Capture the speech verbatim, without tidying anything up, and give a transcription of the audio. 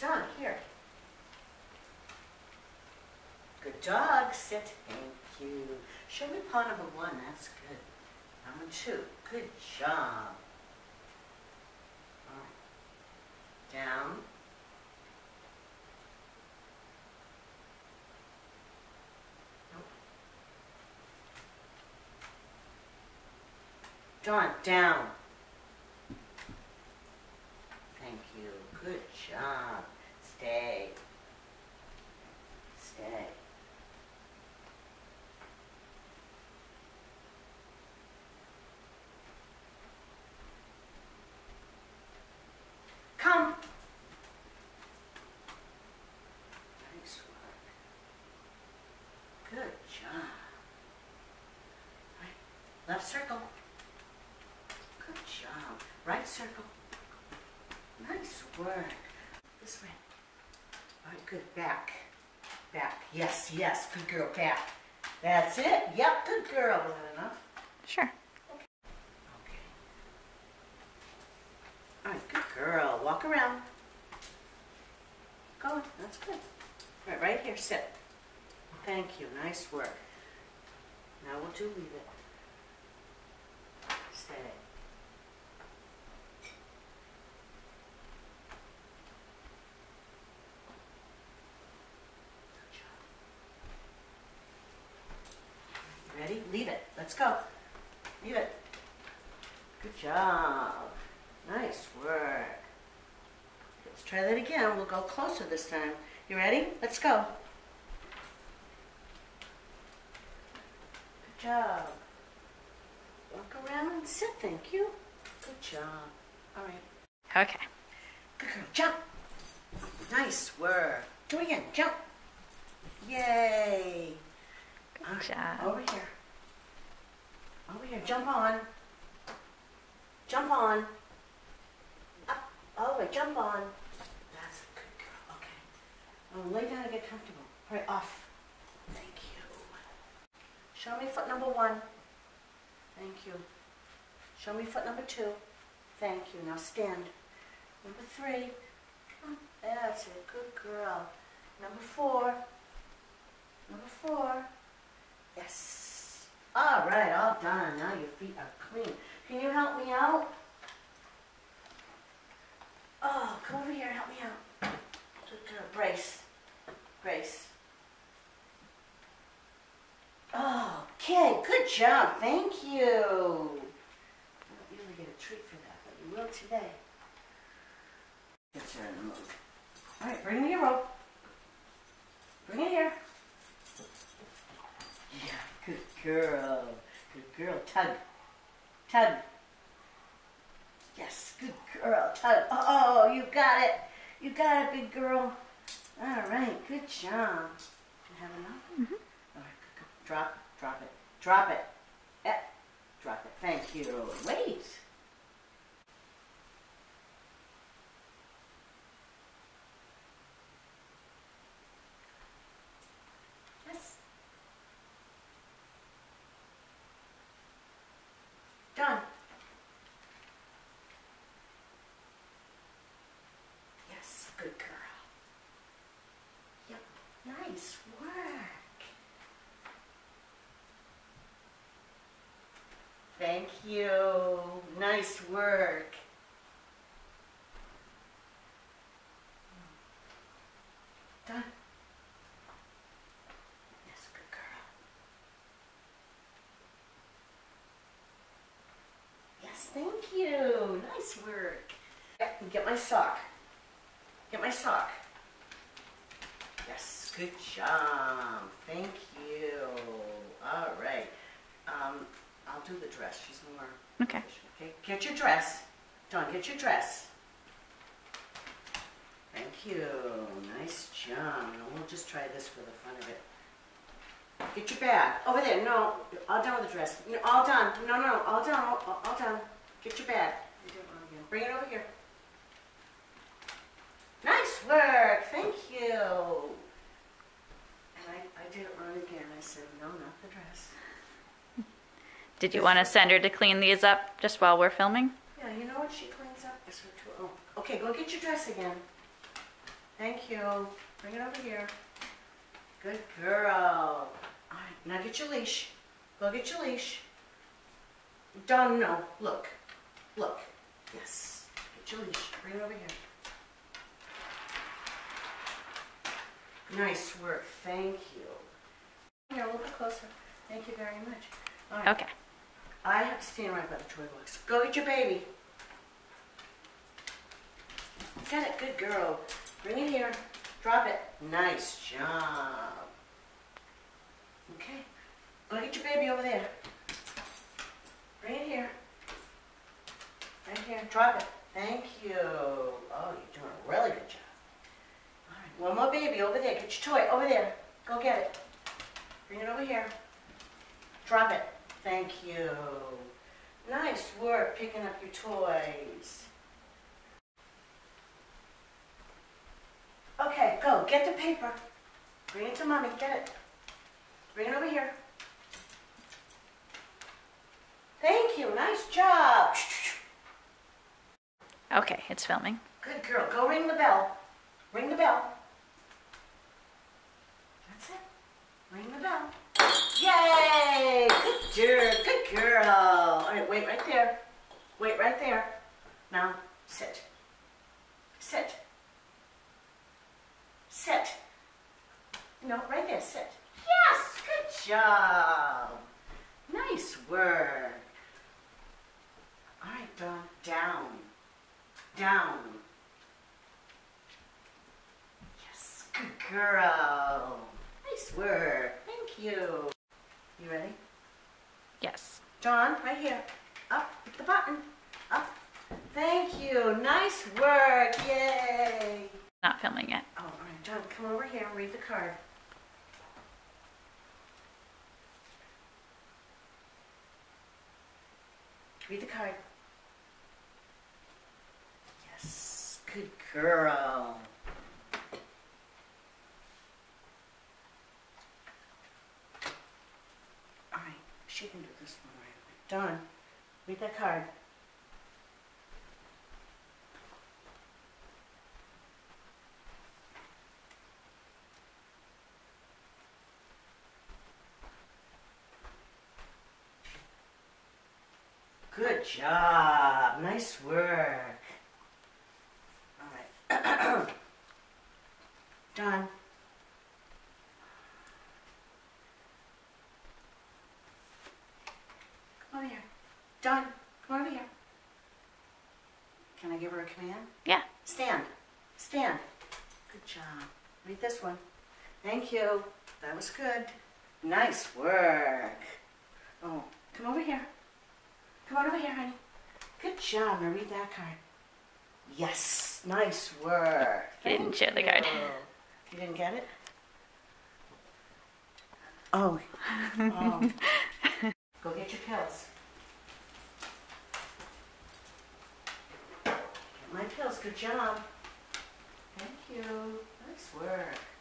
Dawn, here. Good dog, sit. Thank you. Show me paw number one, that's good. Number two, good job. All right. Down. Nope. Dawn, down. Thank you. Good job. Stay. Stay. Come. Nice work. Good job. All right. Left circle. Good job. Right circle. Nice work. This way. All right, good. Back. Back. Yes, yes. Good girl. Back. That's it. Yep, good girl. Was that enough? Sure. Okay. Okay. All right, good girl. Walk around. Go on. That's good. All right, right here. Sit. Thank you. Nice work. Now we'll do leave it. Stay. Ready? Leave it. Let's go. Leave it. Good job. Nice work. Let's try that again. We'll go closer this time. You ready? Let's go. Good job. Walk around and sit. Thank you. Good job. All right. Okay. Good girl. Jump. Nice work. Do it again. Jump. Yay. Good job. Over here. Over here. Jump on. Jump on. Up. Over. Jump on. That's a good girl. Okay. Now lay down and get comfortable. All right. Off. Thank you. Show me foot number one. Thank you. Show me foot number two. Thank you. Now stand. Number three. That's it. Good girl. Number four. Number four. Yes. All right, all done. Now your feet are clean. Can you help me out? Oh, come over here and help me out. Good girl. Brace. Brace. Oh, okay. Good job. Thank you. I don't usually get a treat for that, but you will today. Gets her in the mood. All right, bring me your rope. Bring it here. Good girl. Good girl. Tug. Tug. Yes. Good girl. Tug. Oh, you got it. You got it, big girl. All right. Good job. Do you have enough? Mm-hmm. All right. Good, good. Drop. Drop it. Drop it. Eh. Drop it. Thank you. Wait. Done. Yes, good girl. Yep, nice work. Thank you. Nice work. Done. Thank you. Nice work. Get my sock. Get my sock. Yes. Good job. Thank you. All right. Um, I'll do the dress. She's more. Okay. Okay. Get your dress. Dawn, get your dress. Thank you. Nice job. We'll just try this for the fun of it. Get your bag. Over there. No. All done with the dress. All done. No, no. All done. All, all, all done. Get your bag. Bring it over here. Nice work. Thank you. And I, I did it wrong again. I said, no, not the dress. Did you want to send her to clean these up just while we're filming? Yeah, you know what she cleans up? Is her too. Oh. Okay, go get your dress again. Thank you. Bring it over here. Good girl. All right, now get your leash. Go get your leash. Dawn, no. Look. Look. Yes. Get your leash. Bring it over here. Nice work. Thank you. Here, a little bit closer. Thank you very much. All right. Okay. I have to stand right by the toy box. Go get your baby. Got it. Good girl. Bring it here. Drop it. Nice job. Okay. Go get your baby over there. Bring it here. Right here. Drop it. Thank you. Oh, you're doing a really good job. All right. One more baby over there. Get your toy over there. Go get it. Bring it over here. Drop it. Thank you. Nice work picking up your toys. Okay, go. Get the paper. Bring it to Mommy. Get it. Bring it over here. Thank you. Nice job. Okay, it's filming. Good girl. Go ring the bell. Ring the bell. That's it. Ring the bell. Yay! Good girl. Good girl. All right, wait right there. Wait right there. Now, sit. Sit. Sit. No, right there. Sit. Yes! Good job. Nice work. All right, Dawn. Down. Down. Yes. Good girl. Nice work. Thank you. You ready? Yes. Dawn, right here. Up with the button. Up. Thank you. Nice work. Yay. Not filming yet. Oh, all right. Dawn, come over here and read the card. Read the card. Yes, good girl. All right, she can do this one right away. Dawn, read that card. Good job. Nice work. All right. Dawn. Come over here. Dawn, come over here. Can I give her a command? Yeah. Stand. Stand. Good job. Read this one. Thank you. That was good. Nice work. Oh, come over here. Come on over here, honey. Good job. Now read that card. Yes. Nice work. I didn't show the card. You didn't get it? Oh. Oh. Go get your pills. Get my pills. Good job. Thank you. Nice work.